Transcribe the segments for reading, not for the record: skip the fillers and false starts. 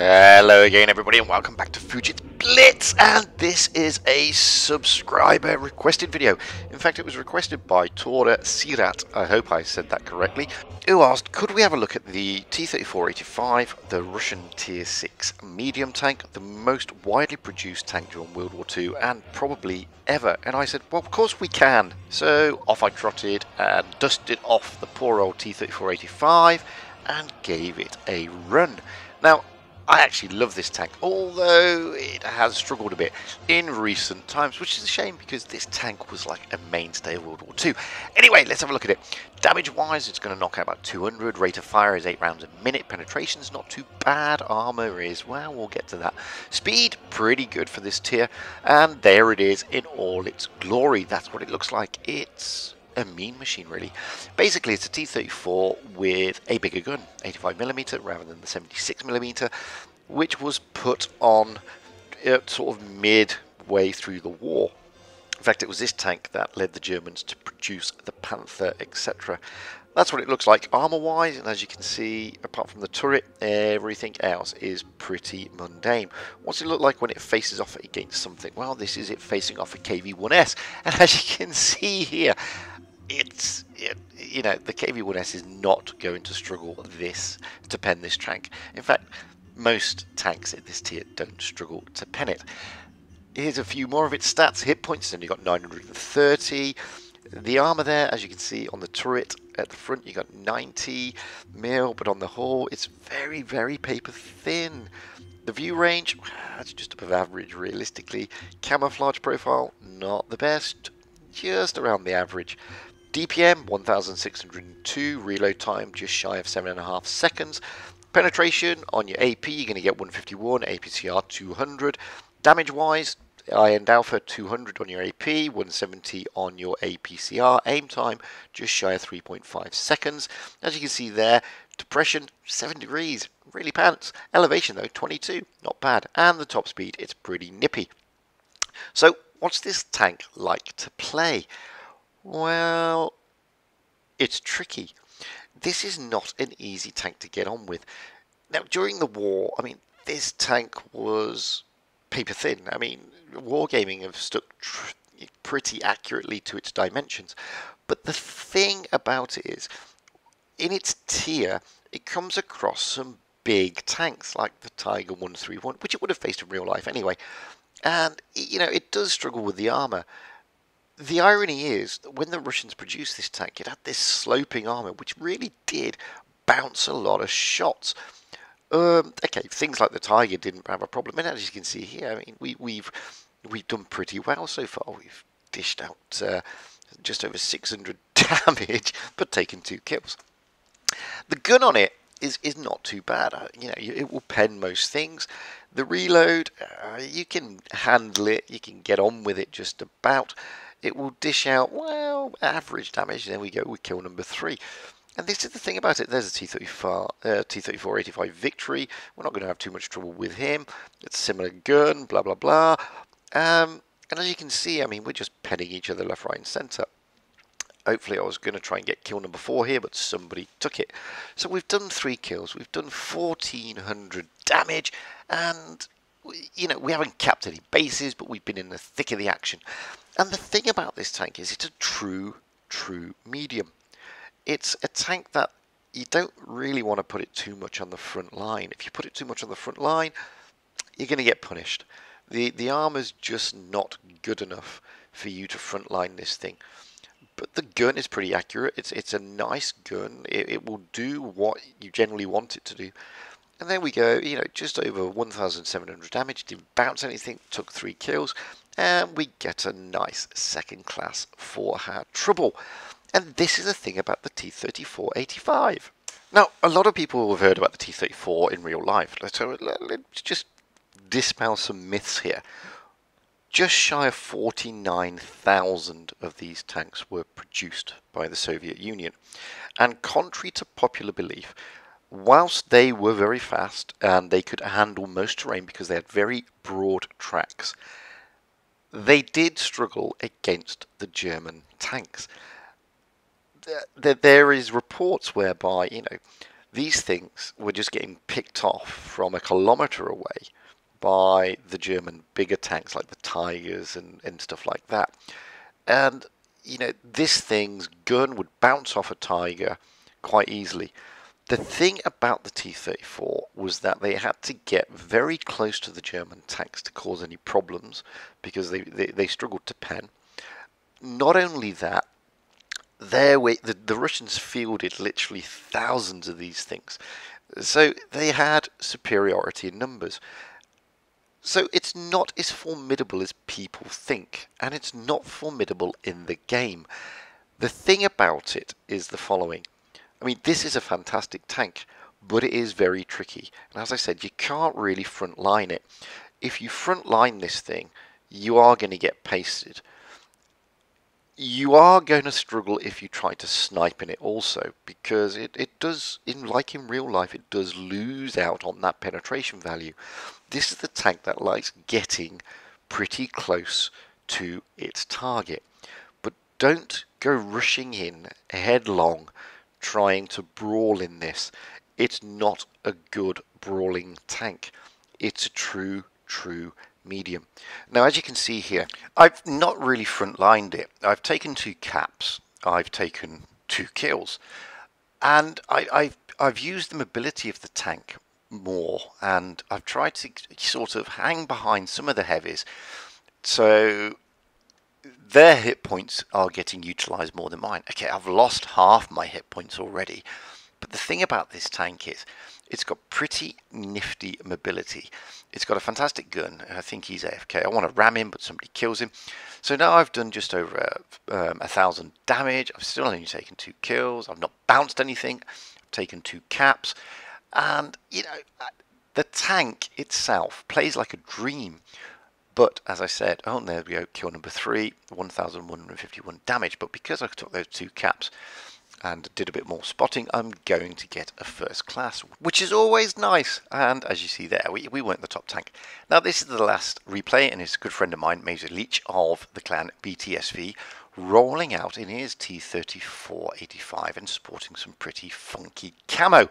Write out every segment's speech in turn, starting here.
Hello again everybody and welcome back to Fugit's Blitz, and this is a subscriber requested video. In fact, it was requested by Tora Sirait, I hope I said that correctly, who asked, could we have a look at the T-34-85, the Russian Tier 6 medium tank, the most widely produced tank during World War II and probably ever? And I said, well, of course we can. So off I trotted and dusted off the poor old T-34-85 and gave it a run. Now, I actually love this tank, although it has struggled a bit in recent times, which is a shame because this tank was like a mainstay of World War II. Anyway, let's have a look at it. Damage-wise, it's going to knock out about 200. Rate of fire is 8 rounds a minute. Penetration's not too bad. Armor is, well, we'll get to that. Speed, pretty good for this tier. And there it is in all its glory. That's what it looks like. It's a mean machine, really. Basically, it's a T-34 with a bigger gun, 85mm rather than the 76mm, which was put on sort of midway through the war. In fact, it was this tank that led the Germans to produce the Panther, etc. That's what it looks like armor-wise, and as you can see, apart from the turret, everything else is pretty mundane. What's it look like when it faces off against something? Well, this is it facing off a KV-1S, and as you can see here, you know, the KV-1S is not going to struggle to pen this tank. In fact, most tanks at this tier don't struggle to pen it. Here's a few more of its stats. Hit points, then you got 930. The armor there, as you can see on the turret at the front, you got 90mm, but on the whole, it's very, very paper thin. The view range, that's just above average realistically. Camouflage profile, not the best, just around the average. DPM 1602, reload time just shy of 7.5 seconds. Penetration on your AP, you're going to get 151, APCR 200. Damage wise, I and Alpha 200 on your AP, 170 on your APCR. Aim time just shy of 3.5 seconds. As you can see there, depression 7 degrees, really pants. Elevation though 22, not bad. And the top speed, it's pretty nippy. So what's this tank like to play? Well, it's tricky. This is not an easy tank to get on with. Now, during the war, I mean, this tank was paper thin. I mean, wargaming have stuck pretty accurately to its dimensions. But the thing about it is, in its tier, it comes across some big tanks like the Tiger 131, which it would have faced in real life anyway. And, you know, it does struggle with the armor. The irony is that when the Russians produced this tank, it had this sloping armor, which really did bounce a lot of shots. Okay, things like the Tiger didn't have a problem. And as you can see here, I mean, we've done pretty well so far. We've dished out just over 600 damage, but taken 2 kills. The gun on it is not too bad. You know, it will pen most things. The reload, you can handle it, you can get on with it just about. It will dish out, well, average damage. There we go, with kill number 3. And this is the thing about it. There's a T-34-85 Victory. We're not going to have too much trouble with him. It's a similar gun, blah, blah, blah. And as you can see, I mean, we're just penning each other left, right, and centre. Hopefully I was going to try and get kill number 4 here, but somebody took it. So we've done 3 kills. We've done 1,400 damage. And, you know, we haven't capped any bases, but we've been in the thick of the action. And the thing about this tank is it's a true medium. It's a tank that you don't really want to put it too much on the front line. If you put it too much on the front line, you're going to get punished. The armor's just not good enough for you to frontline this thing. But the gun is pretty accurate. It's a nice gun. It will do what you generally want it to do. And there we go, you know, just over 1,700 damage. Didn't bounce anything, took 3 kills. And we get a nice second class for our trouble. And this is the thing about the T-34-85. Now, a lot of people have heard about the T-34 in real life. So let's just dispel some myths here. Just shy of 49,000 of these tanks were produced by the Soviet Union. And contrary to popular belief, whilst they were very fast and they could handle most terrain because they had very broad tracks, they did struggle against the German tanks. There is reports whereby, you know, These things were just getting picked off from a kilometre away by the German bigger tanks like the Tigers and stuff like that. And, you know, this thing's gun would bounce off a Tiger quite easily. The thing about the T-34 was that they had to get very close to the German tanks to cause any problems, because they struggled to pen. Not only that, the Russians fielded literally thousands of these things. So they had superiority in numbers. So it's not as formidable as people think, and it's not formidable in the game. The thing about it is the following. I mean, this is a fantastic tank, but it is very tricky. And as I said, you can't really frontline it. If you frontline this thing, you are going to get pasted. You are going to struggle if you try to snipe in it also, because it does, like in real life, it does lose out on that penetration value. This is the tank that likes getting pretty close to its target. But don't go rushing in headlong trying to brawl in this. It's not a good brawling tank. It's a true medium. Now, as you can see here, I've not really frontlined it. I've taken 2 caps, I've taken 2 kills, and I've used the mobility of the tank more, and I've tried to sort of hang behind some of the heavies, so their hit points are getting utilized more than mine. Okay, I've lost half my hit points already, but the thing about this tank is it's got pretty nifty mobility. It's got a fantastic gun. I think he's AFK. I want to ram him, but somebody kills him. So now I've done just over 1,000 damage. I've still only taken 2 kills. I've not bounced anything. I've taken 2 caps. And, you know, the tank itself plays like a dream. But, as I said, oh, and there we go, kill number 3, 1,151 damage. But because I took those 2 caps and did a bit more spotting, I'm going to get a first class, which is always nice. And as you see there, we weren't the top tank. Now, this is the last replay, and it's a good friend of mine, Major Leech of the clan BTSV, rolling out in his T-34-85 and sporting some pretty funky camo.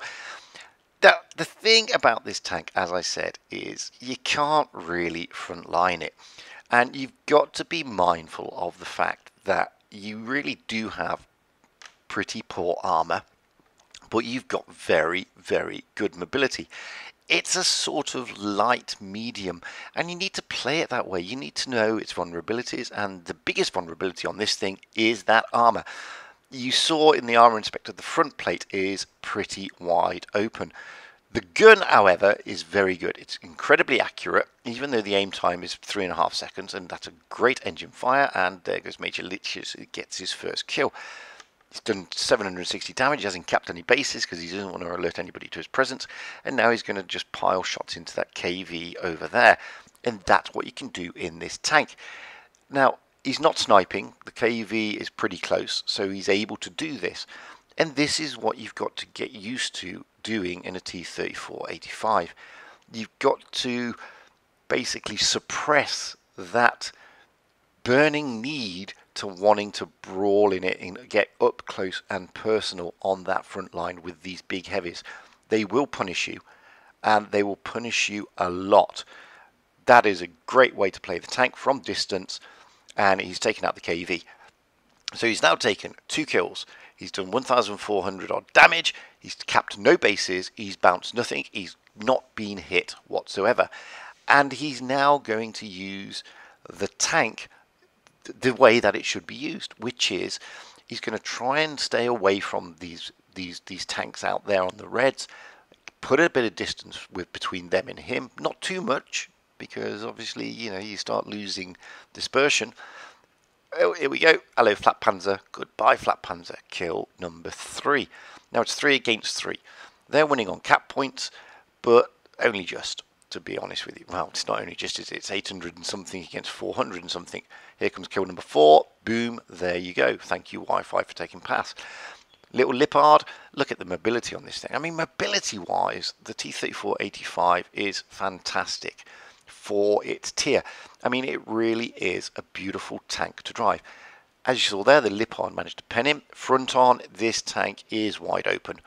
Now, the thing about this tank, as I said, is you can't really frontline it. And you've got to be mindful of the fact that you really do have pretty poor armor, but you've got very, very good mobility. It's a sort of light medium, and you need to play it that way. You need to know its vulnerabilities, and the biggest vulnerability on this thing is that armor. You saw in the armor inspector the front plate is pretty wide open. The gun, however, is very good. It's incredibly accurate, even though the aim time is 3.5 seconds, and that's a great engine fire. And there goes Major Leech, gets his first kill. He's done 760 damage. He hasn't capped any bases because he doesn't want to alert anybody to his presence. And now he's going to just pile shots into that KV over there. And that's what you can do in this tank. Now, he's not sniping. The KV is pretty close, so he's able to do this. And this is what you've got to get used to doing in a T-34-85. You've got to basically suppress that burning need to wanting to brawl in it and get up close and personal on that front line with these big heavies. They will punish you, and they will punish you a lot. That is a great way to play the tank from distance, and he's taken out the KV. So he's now taken 2 kills. He's done 1,400 odd damage. He's capped no bases. He's bounced nothing. He's not been hit whatsoever. And he's now going to use the tank the way that it should be used, which is he's going to try and stay away from these tanks out there on the reds, put a bit of distance between them and him, not too much, because obviously, you know, you start losing dispersion. Oh, here we go. Hello, Flat Panzer. Goodbye, Flat Panzer. Kill number 3. Now it's 3 against 3. They're winning on cap points, but only just, to be honest with you. Well, it's not only just, it's 800 and something against 400 and something. Here comes kill number 4. Boom, there you go. Thank you, Wi-Fi, for taking pass. Little Lippard, look at the mobility on this thing. I mean, mobility-wise, the T-34-85 is fantastic for its tier. I mean, it really is a beautiful tank to drive. As you saw there, the Lippard managed to pen him. Front on, this tank is wide open.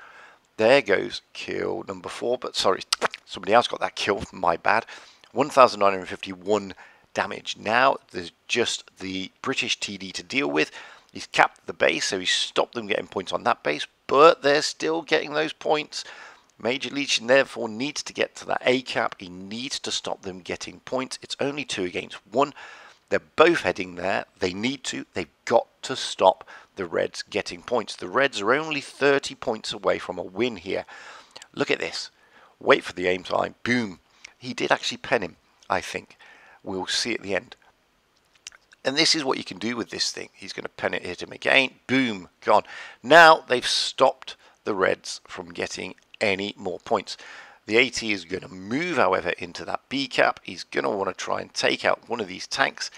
There goes kill number 4, but sorry, somebody else got that kill, my bad. 1,951 damage. Now there's just the British TD to deal with. He's capped the base, so he's stopped them getting points on that base, but they're still getting those points. Major Leech therefore needs to get to that A cap. He needs to stop them getting points. It's only 2 against 1. They're both heading there. They need to. They've got to stop the Reds getting points. The Reds are only 30 points away from a win here. Look at this. Wait for the aim time. Boom. He did actually pen him, I think. We'll see at the end. And this is what you can do with this thing. He's going to pen it, hit him again. Boom. Gone. Now they've stopped the Reds from getting any more points. The AT is going to move, however, into that B cap. He's going to want to try and take out one of these tanks.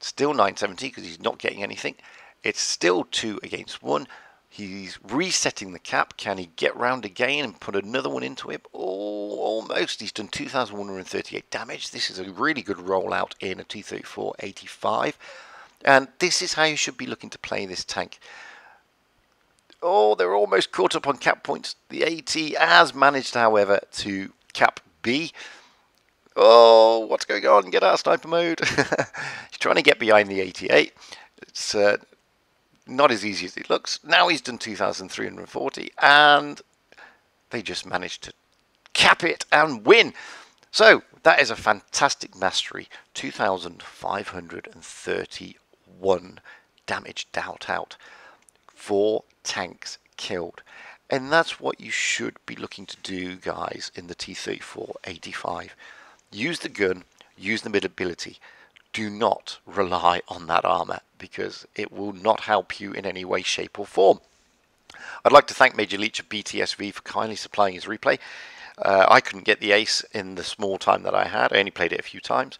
Still 970 because he's not getting anything. It's still 2 against 1. He's resetting the cap. Can he get round again and put another one into him? Oh, almost. He's done 2,138 damage. This is a really good rollout in a T-34-85. And this is how you should be looking to play this tank. Oh, they're almost caught up on cap points. The AT has managed, however, to cap B. Oh, what's going on? Get out of sniper mode. He's trying to get behind the 88. It's not as easy as it looks. Now he's done 2,340, and they just managed to cap it and win. So that is a fantastic mastery. 2,531 damage dealt out. 4 tanks killed, and that's what you should be looking to do, guys, in the T-34-85. Use the gun, use the mobility. Do not rely on that armor, because it will not help you in any way, shape or form. I'd like to thank Major Leech of BTSV for kindly supplying his replay. I couldn't get the ace in the small time that I had. I only played it a few times,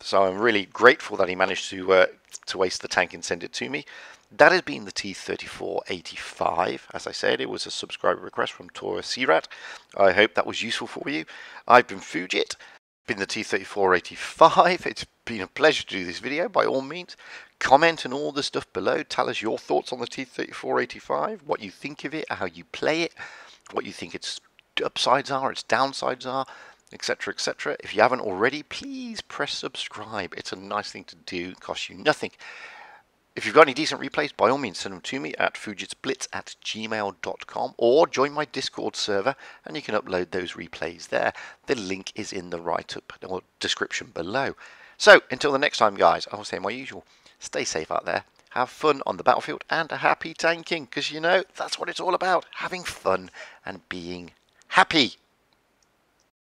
so I'm really grateful that he managed to waste the tank and send it to me. That has been the T-34-85. As I said, it was a subscriber request from Tora Sirait. I hope that was useful for you. I've been Fugit, been the T-34-85. It's been a pleasure to do this video. By all means, comment on all the stuff below. Tell us your thoughts on the T-34-85, what you think of it, how you play it, what you think its upsides are, its downsides are, etc, etc. If you haven't already, please press subscribe. It's a nice thing to do. It costs you nothing. If you've got any decent replays, by all means, send them to me at fugitsblitz@gmail.com, or join my Discord server and you can upload those replays there. The link is in the write-up or description below. So until the next time, guys, I'll say my usual. Stay safe out there. Have fun on the battlefield and a happy tanking, because, you know, that's what it's all about. Having fun and being happy.